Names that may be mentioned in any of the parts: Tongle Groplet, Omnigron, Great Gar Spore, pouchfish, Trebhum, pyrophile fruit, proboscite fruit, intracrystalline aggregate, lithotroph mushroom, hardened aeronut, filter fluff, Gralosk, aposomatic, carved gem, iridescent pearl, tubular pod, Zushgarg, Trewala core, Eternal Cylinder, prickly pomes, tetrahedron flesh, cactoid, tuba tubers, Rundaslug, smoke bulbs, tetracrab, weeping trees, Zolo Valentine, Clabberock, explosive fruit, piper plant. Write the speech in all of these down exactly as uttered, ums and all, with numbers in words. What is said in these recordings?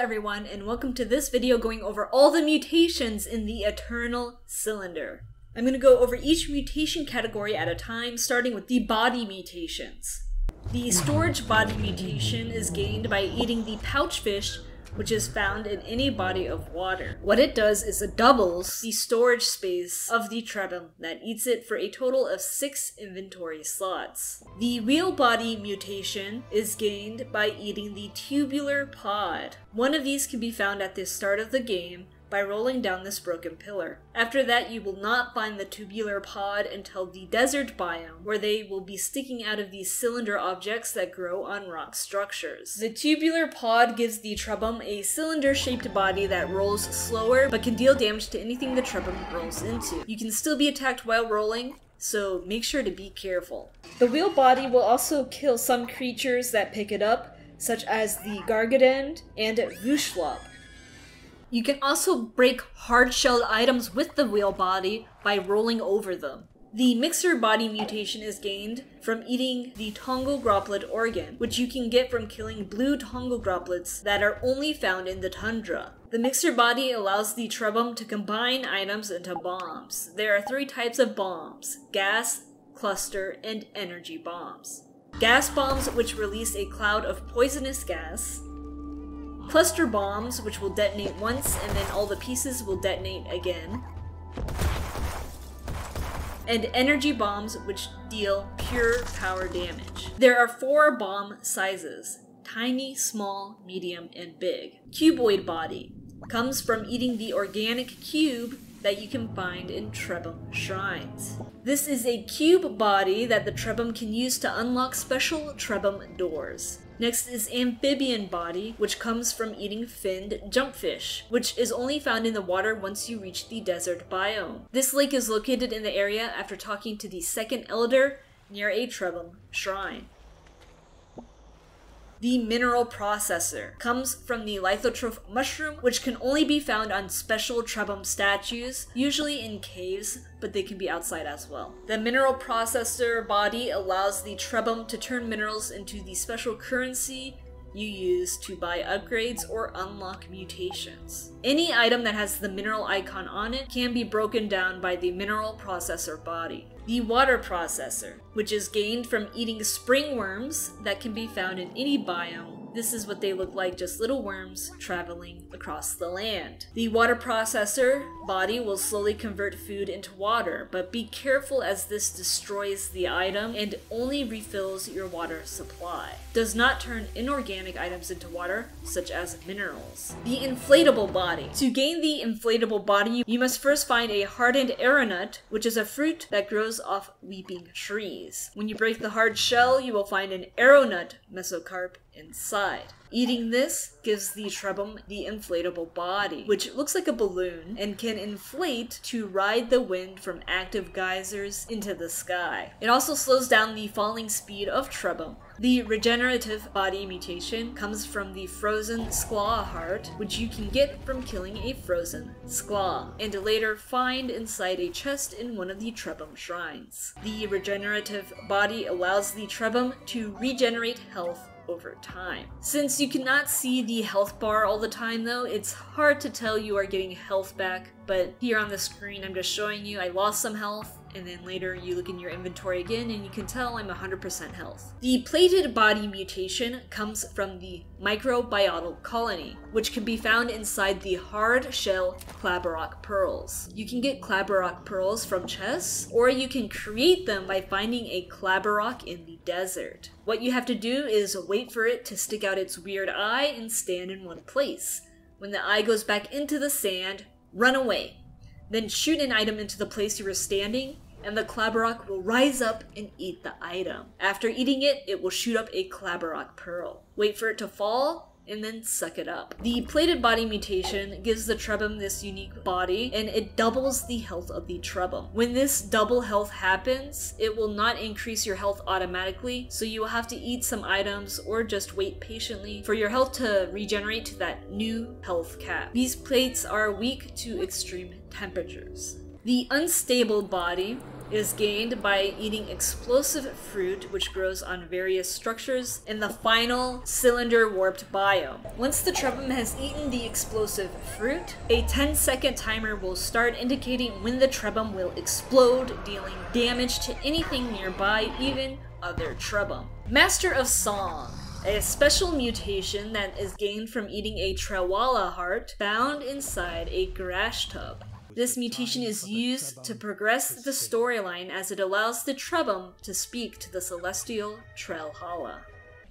everyone, and welcome to this video going over all the mutations in the Eternal Cylinder. I'm going to go over each mutation category at a time, starting with the body mutations. The storage body mutation is gained by eating the pouchfish, which is found in any body of water. What it does is it doubles the storage space of the Trebhum that eats it for a total of six inventory slots. The wheel body mutation is gained by eating the tubular pod. One of these can be found at the start of the game by rolling down this broken pillar. After that, you will not find the tubular pod until the desert biome, where they will be sticking out of these cylinder objects that grow on rock structures. The tubular pod gives the Trebhum a cylinder-shaped body that rolls slower, but can deal damage to anything the Trebhum rolls into. You can still be attacked while rolling, so make sure to be careful. The wheel body will also kill some creatures that pick it up, such as the Gargadend and Vushlop. You can also break hard-shelled items with the wheel body by rolling over them. The mixer body mutation is gained from eating the Tongle Groplet organ, which you can get from killing blue Tongle Groplets that are only found in the tundra. The mixer body allows the Trebhum to combine items into bombs. There are three types of bombs: gas, cluster, and energy bombs. Gas bombs, which release a cloud of poisonous gas. Cluster bombs, which will detonate once and then all the pieces will detonate again. And energy bombs, which deal pure power damage. There are four bomb sizes: tiny, small, medium, and big. Cuboid body comes from eating the organic cube that you can find in Trebhum shrines. This is a cube body that the Trebhum can use to unlock special Trebhum doors. Next is amphibian body, which comes from eating finned jumpfish, which is only found in the water once you reach the desert biome. This lake is located in the area after talking to the second elder near a Trebhum shrine. The mineral processor comes from the lithotroph mushroom, which can only be found on special Trebhum statues, usually in caves, but they can be outside as well. The mineral processor body allows the Trebhum to turn minerals into the special currency you use to buy upgrades or unlock mutations. Any item that has the mineral icon on it can be broken down by the mineral processor body. The water processor, which is gained from eating spring worms that can be found in any biome. This is what they look like, just little worms traveling across the land. The water processor body will slowly convert food into water, but be careful as this destroys the item and only refills your water supply. Does not turn inorganic items into water, such as minerals. The inflatable body. To gain the inflatable body, you must first find a hardened aeronut, which is a fruit that grows off weeping trees. When you break the hard shell, you will find an aeronut mesocarp inside. Eating this gives the Trebhum the inflatable body, which looks like a balloon and can inflate to ride the wind from active geysers into the sky. It also slows down the falling speed of Trebhum. The regenerative body mutation comes from the frozen squaw heart, which you can get from killing a frozen squaw, and later find inside a chest in one of the Trebhum shrines. The regenerative body allows the Trebhum to regenerate health over time. Since you cannot see the health bar all the time though, it's hard to tell you are getting health back, but here on the screen I'm just showing you I lost some health, and then later you look in your inventory again and you can tell I'm one hundred percent health. The plated body mutation comes from the microbiotal colony, which can be found inside the hard shell Clabberock pearls. You can get Clabberock pearls from chests, or you can create them by finding a Clabberock in the desert. What you have to do is wait for it to stick out its weird eye and stand in one place. When the eye goes back into the sand, run away. Then shoot an item into the place you were standing, and the Clabberock will rise up and eat the item. After eating it, it will shoot up a Clabberock pearl. Wait for it to fall, and then suck it up. The plated body mutation gives the Trebhum this unique body, and it doubles the health of the Trebhum. When this double health happens, it will not increase your health automatically, so you will have to eat some items or just wait patiently for your health to regenerate to that new health cap. These plates are weak to extreme temperatures. The unstable body is gained by eating explosive fruit, which grows on various structures in the final cylinder warped biome. Once the Trebhum has eaten the explosive fruit, a ten second timer will start indicating when the Trebhum will explode, dealing damage to anything nearby, even other Trebhum. Master of Song, a special mutation that is gained from eating a Trewala heart found inside a grass tub. This mutation is used to progress the storyline as it allows the Trebhum to speak to the celestial Trewala.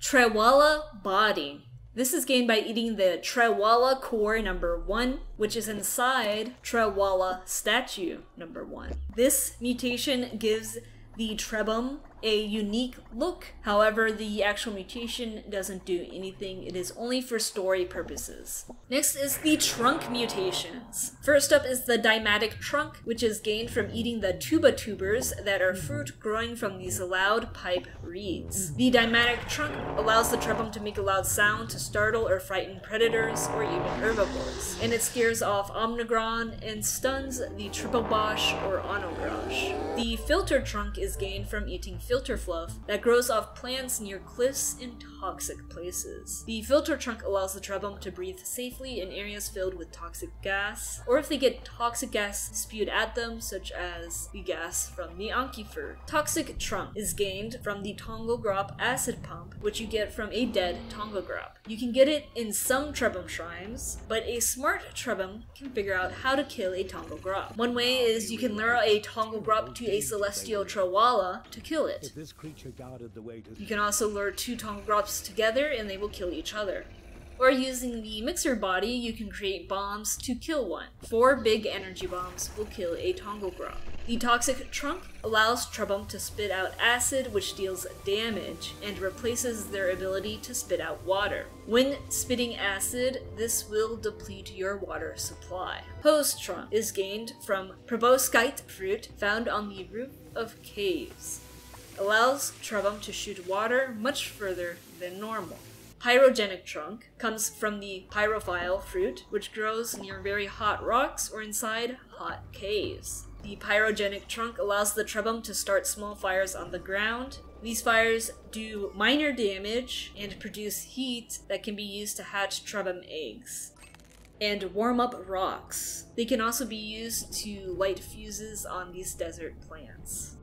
Trewala Body. This is gained by eating the Trewala core number one, which is inside Trewala statue number one. This mutation gives the Trebhum a unique look. However, the actual mutation doesn't do anything. It is only for story purposes. Next is the trunk mutations. First up is the dimatic trunk, which is gained from eating the tuba tubers that are fruit growing from these loud pipe reeds. The dimatic trunk allows the Trebhum to make a loud sound to startle or frighten predators or even herbivores, and it scares off Omnigron and stuns the triple bosch or Anogrosh. The filter trunk is gained from eating filter fluff that grows off plants near cliffs and toxic places. The filter trunk allows the Trebhum to breathe safely in areas filled with toxic gas, or if they get toxic gas spewed at them, such as the gas from the Ankyfur. Toxic trunk is gained from the Tongle Grop acid pump, which you get from a dead Tongogrop. You can get it in some Trebhum shrines, but a smart Trebhum can figure out how to kill a Tongogrop. One way is you can lure a Tongogrop to a celestial Trewala to kill it. You can also lure two Tongogrops together and they will kill each other. Or using the mixer body, you can create bombs to kill one. Four big energy bombs will kill a Tongogrop. The toxic trunk allows Trebhum to spit out acid, which deals damage and replaces their ability to spit out water. When spitting acid, this will deplete your water supply. Hose trunk is gained from proboscite fruit found on the roof of caves. Allows Trebhum to shoot water much further than normal. Pyrogenic trunk comes from the pyrophile fruit, which grows near very hot rocks or inside hot caves. The pyrogenic trunk allows the Trebhum to start small fires on the ground. These fires do minor damage and produce heat that can be used to hatch Trebhum eggs. And warm up rocks. They can also be used to light fuses on these desert plants.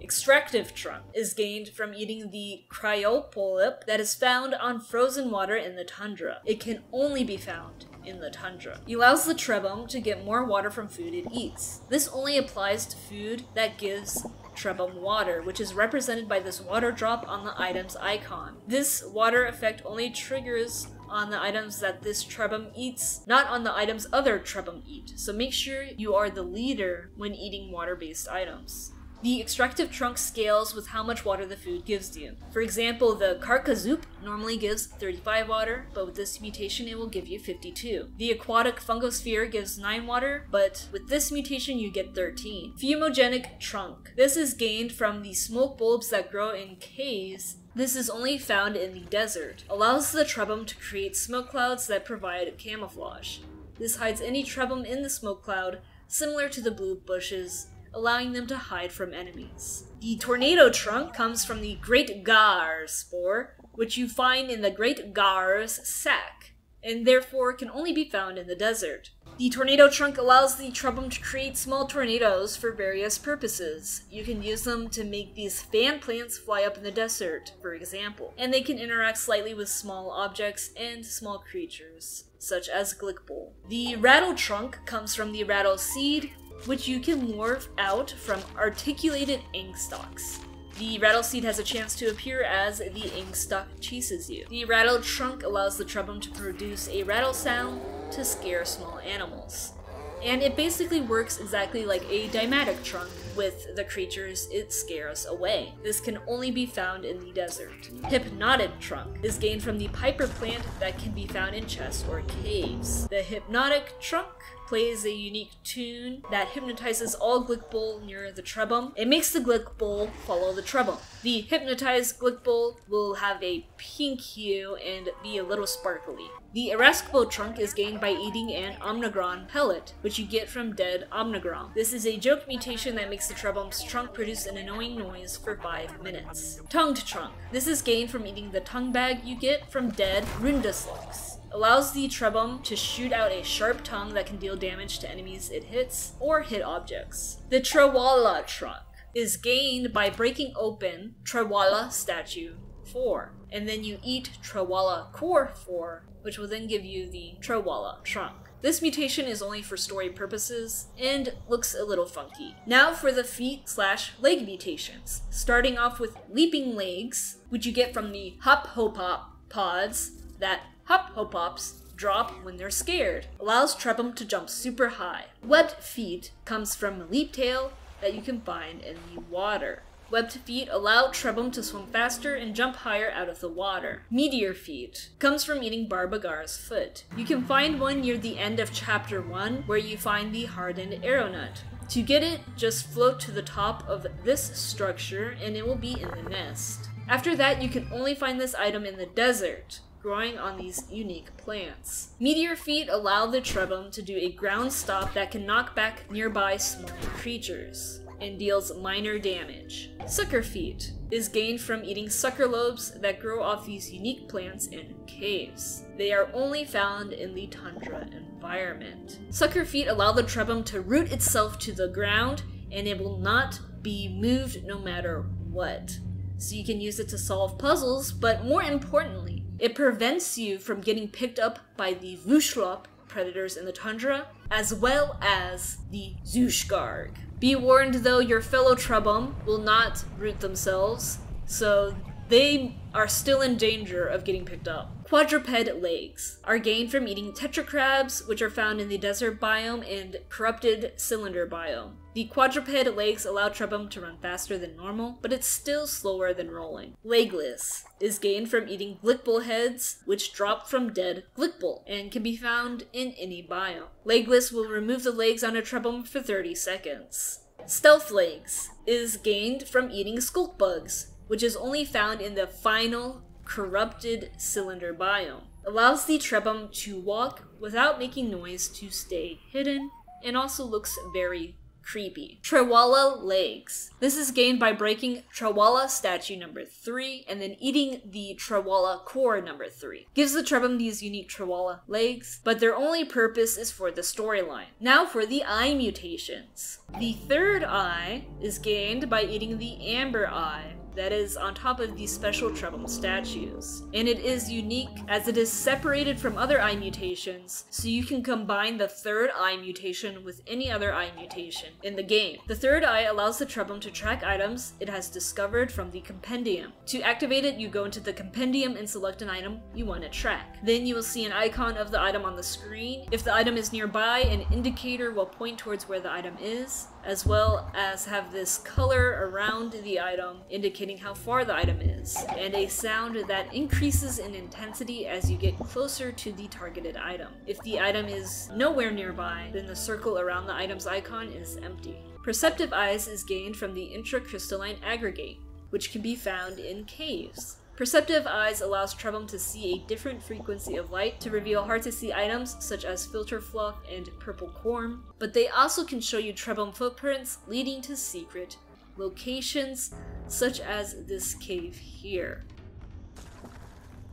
Extractive trunk is gained from eating the cryopolyp that is found on frozen water in the tundra. It can only be found in the tundra. It allows the Trebhum to get more water from food it eats. This only applies to food that gives Trebhum water, which is represented by this water drop on the item's icon. This water effect only triggers on the items that this Trebhum eats, not on the items other Trebhum eat. So make sure you are the leader when eating water-based items. The extractive trunk scales with how much water the food gives you. For example, the Karkazoop normally gives thirty-five water, but with this mutation it will give you fifty-two. The aquatic fungosphere gives nine water, but with this mutation you get thirteen. Fumogenic trunk. This is gained from the smoke bulbs that grow in caves. This is only found in the desert. Allows the Trebhum to create smoke clouds that provide camouflage. This hides any Trebhum in the smoke cloud, similar to the blue bushes, allowing them to hide from enemies. The tornado trunk comes from the Great Gar spore, which you find in the Great Gar's sack, and therefore can only be found in the desert. The tornado trunk allows the Trebhum to create small tornadoes for various purposes. You can use them to make these fan plants fly up in the desert, for example, and they can interact slightly with small objects and small creatures, such as Glickbull. The rattle trunk comes from the Rattle Seed, which you can lure out from articulated ing stalks. The rattle seed has a chance to appear as the ing stalk chases you. The rattle trunk allows the Trebhum to produce a rattle sound to scare small animals. And it basically works exactly like a dimatic trunk with the creatures it scares away. This can only be found in the desert. Hypnotic trunk is gained from the piper plant that can be found in chests or caves. The hypnotic trunk plays a unique tune that hypnotizes all Glickbull near the Trebhum. It makes the Glickbull follow the Trebhum. The hypnotized Glickbull will have a pink hue and be a little sparkly. The irascible trunk is gained by eating an Omnigron pellet, which you get from dead Omnigron. This is a joke mutation that makes the Trebhum's trunk produce an annoying noise for five minutes. Tongued trunk. This is gained from eating the tongue bag you get from dead Rundaslugs. Allows the Trebhum to shoot out a sharp tongue that can deal damage to enemies it hits or hit objects. The Trewala trunk is gained by breaking open Trewala statue four, and then you eat Trewala core four, which will then give you the Trewala trunk. This mutation is only for story purposes and looks a little funky. Now for the feet slash leg mutations, starting off with leaping legs, which you get from the hop hop hop pods that hop hop hops drop when they're scared. Allows Trebhum to jump super high. Webbed feet comes from leap tail that you can find in the water. Webbed feet allow Trebhum to swim faster and jump higher out of the water. Meteor feet comes from eating Barbagar's foot. You can find one near the end of chapter one, where you find the hardened aeronut. To get it, just float to the top of this structure and it will be in the nest. After that, you can only find this item in the desert, growing on these unique plants. Meteor feet allow the Trebhum to do a ground stomp that can knock back nearby small creatures and deals minor damage. Sucker feet is gained from eating sucker lobes that grow off these unique plants in caves. They are only found in the tundra environment. Sucker feet allow the Trebhum to root itself to the ground and it will not be moved no matter what. So you can use it to solve puzzles, but more importantly, it prevents you from getting picked up by the Vushlop predators in the tundra, as well as the Zushgarg. Be warned though, your fellow Trebhum will not root themselves, so they are still in danger of getting picked up. Quadruped legs are gained from eating tetracrabs, which are found in the desert biome and corrupted cylinder biome. The quadruped legs allow Trebhum to run faster than normal, but it's still slower than rolling. Legless is gained from eating Glickbull heads, which drop from dead Glickbull, and can be found in any biome. Legless will remove the legs on a Trebhum for thirty seconds. Stealth legs is gained from eating skulk bugs, which is only found in the final corrupted cylinder biome. Allows the Trebhum to walk without making noise to stay hidden, and also looks very creepy. Trewala legs. This is gained by breaking Trewala statue number three and then eating the Trewala core number three. Gives the Trebhum these unique Trewala legs, but their only purpose is for the storyline. Now for the eye mutations. The third eye is gained by eating the amber eye that is on top of these special Trebhum statues. And it is unique as it is separated from other eye mutations, so you can combine the third eye mutation with any other eye mutation in the game. The third eye allows the Trebhum to track items it has discovered from the compendium. To activate it, you go into the compendium and select an item you want to track. Then you will see an icon of the item on the screen. If the item is nearby, an indicator will point towards where the item is, as well as have this color around the item indicating how far the item is, and a sound that increases in intensity as you get closer to the targeted item. If the item is nowhere nearby, then the circle around the item's icon is empty. Perceptive eyes is gained from the intracrystalline aggregate, which can be found in caves. Perceptive eyes allows Trebhum to see a different frequency of light to reveal hard-to-see items such as filter fluff and purple corn, but they also can show you Trebhum footprints leading to secret locations such as this cave here.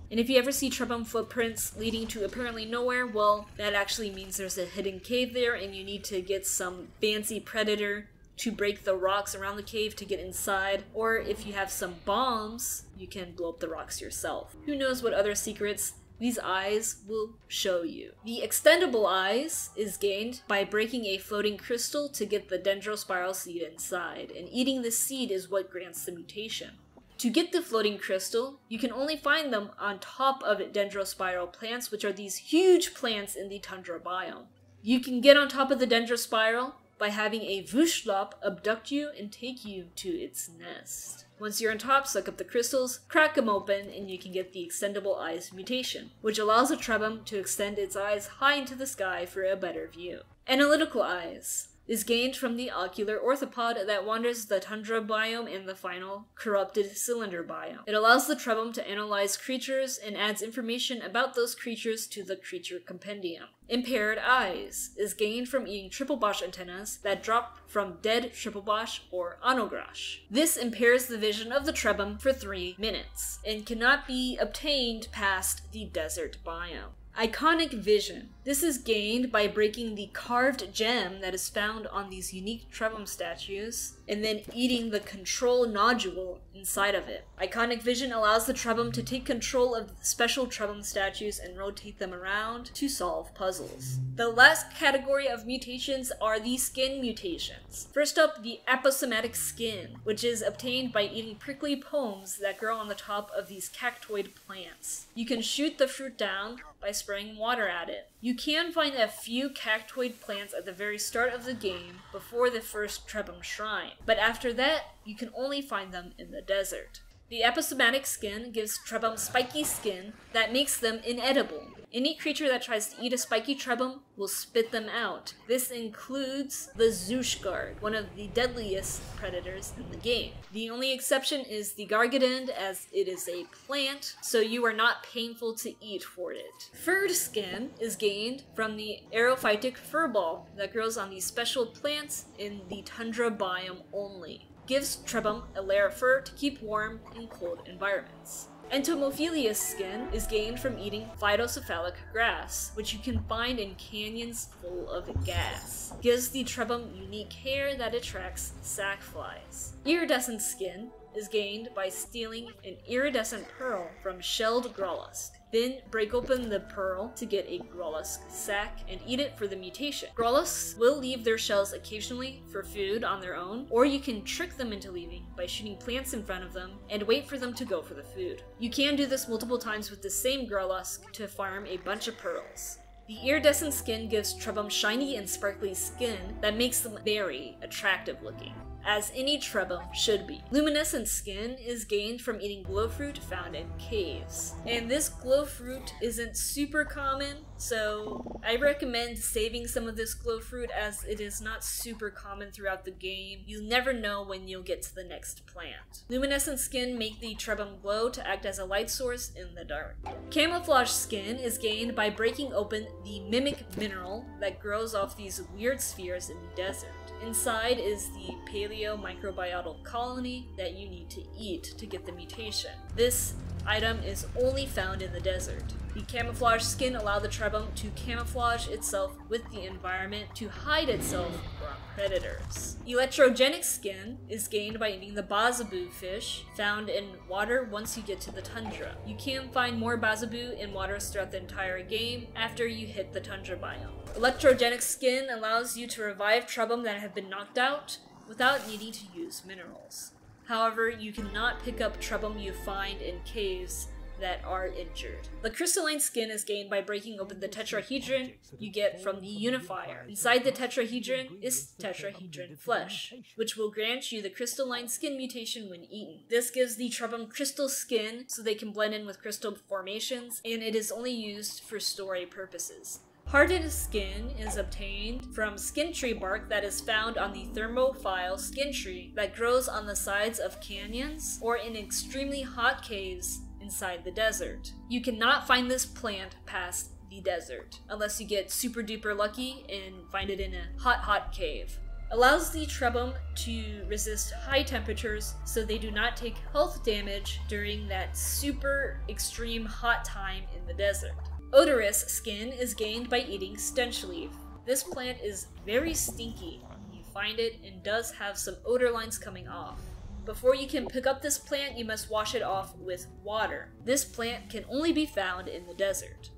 And if you ever see Trebhum footprints leading to apparently nowhere, well, that actually means there's a hidden cave there and you need to get some fancy predator to break the rocks around the cave to get inside, or if you have some bombs, you can blow up the rocks yourself. Who knows what other secrets these eyes will show you. The extendable eyes is gained by breaking a floating crystal to get the dendrospiral seed inside, and eating the seed is what grants the mutation. To get the floating crystal, you can only find them on top of dendrospiral plants, which are these huge plants in the tundra biome. You can get on top of the dendrospiral by having a Vushlop abduct you and take you to its nest. Once you're on top, suck up the crystals, crack them open, and you can get the extendable eyes mutation, which allows a Trebhum to extend its eyes high into the sky for a better view. Analytical eyes is gained from the ocular orthopod that wanders the tundra biome and the final corrupted cylinder biome. It allows the Trebhum to analyze creatures and adds information about those creatures to the creature compendium. Impaired eyes is gained from eating triple bosch antennas that drop from dead triple bosch or Anogrosh. This impairs the vision of the Trebhum for three minutes and cannot be obtained past the desert biome. Iconic vision. This is gained by breaking the carved gem that is found on these unique Trebhum statues and then eating the control nodule inside of it. Iconic vision allows the Trebhum to take control of special Trebhum statues and rotate them around to solve puzzles. The last category of mutations are the skin mutations. First up, the aposomatic skin, which is obtained by eating prickly pomes that grow on the top of these cactoid plants. You can shoot the fruit down by spraying water at it. You can find a few cactoid plants at the very start of the game before the first Trebhum shrine, but after that, you can only find them in the desert. The aposomatic skin gives Trebhum spiky skin that makes them inedible. Any creature that tries to eat a spiky Trebhum will spit them out. This includes the Zushguard, one of the deadliest predators in the game. The only exception is the Gargadend, as it is a plant, so you are not painful to eat for it. Furred skin is gained from the aerophytic furball that grows on these special plants in the tundra biome only. Gives Trebhum a layer of fur to keep warm in cold environments. Entomophilus skin is gained from eating phytocephalic grass, which you can find in canyons full of gas. Gives the Trebhum unique hair that attracts sackflies. Iridescent skin is gained by stealing an iridescent pearl from shelled Gralosk. Then break open the pearl to get a Gralosk sack and eat it for the mutation. Gralosks will leave their shells occasionally for food on their own, or you can trick them into leaving by shooting plants in front of them and wait for them to go for the food. You can do this multiple times with the same Gralosk to farm a bunch of pearls. The iridescent skin gives Trebhum shiny and sparkly skin that makes them very attractive looking, as any Trebhum should be. Luminescent skin is gained from eating glow fruit found in caves. And this glow fruit isn't super common, so I recommend saving some of this glow fruit as it is not super common throughout the game. You'll never know when you'll get to the next plant. Luminescent skin make the Trebhum glow to act as a light source in the dark. Camouflage skin is gained by breaking open the mimic mineral that grows off these weird spheres in the desert. Inside is the paleo microbiotal colony that you need to eat to get the mutation. This item is only found in the desert. The camouflage skin allows the Trebhum to camouflage itself with the environment to hide itself from predators. Electrogenic skin is gained by eating the Bazabu fish found in water once you get to the tundra. You can find more Bazabu in waters throughout the entire game after you hit the tundra biome. Electrogenic skin allows you to revive Trebhum that have been knocked out without needing to use minerals. However, you cannot pick up Trebhum you find in caves that are injured. The crystalline skin is gained by breaking open the tetrahedron you get from the unifier. Inside the tetrahedron is tetrahedron flesh, which will grant you the crystalline skin mutation when eaten. This gives the Trebhum crystal skin so they can blend in with crystal formations, and it is only used for story purposes. Hardened skin is obtained from skin tree bark that is found on the thermophile skin tree that grows on the sides of canyons or in extremely hot caves inside the desert. You cannot find this plant past the desert unless you get super duper lucky and find it in a hot hot cave. Allows the Trebhum to resist high temperatures so they do not take health damage during that super extreme hot time in the desert. Odorous skin is gained by eating stench leaf. This plant is very stinky. You find it and does have some odor lines coming off. Before you can pick up this plant, you must wash it off with water. This plant can only be found in the desert.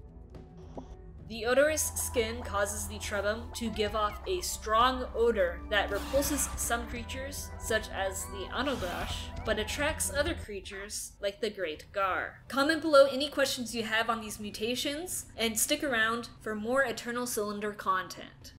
The odorous skin causes the Trebhum to give off a strong odor that repulses some creatures, such as the Anogrosh, but attracts other creatures like the Great Gar. Comment below any questions you have on these mutations, and stick around for more Eternal Cylinder content.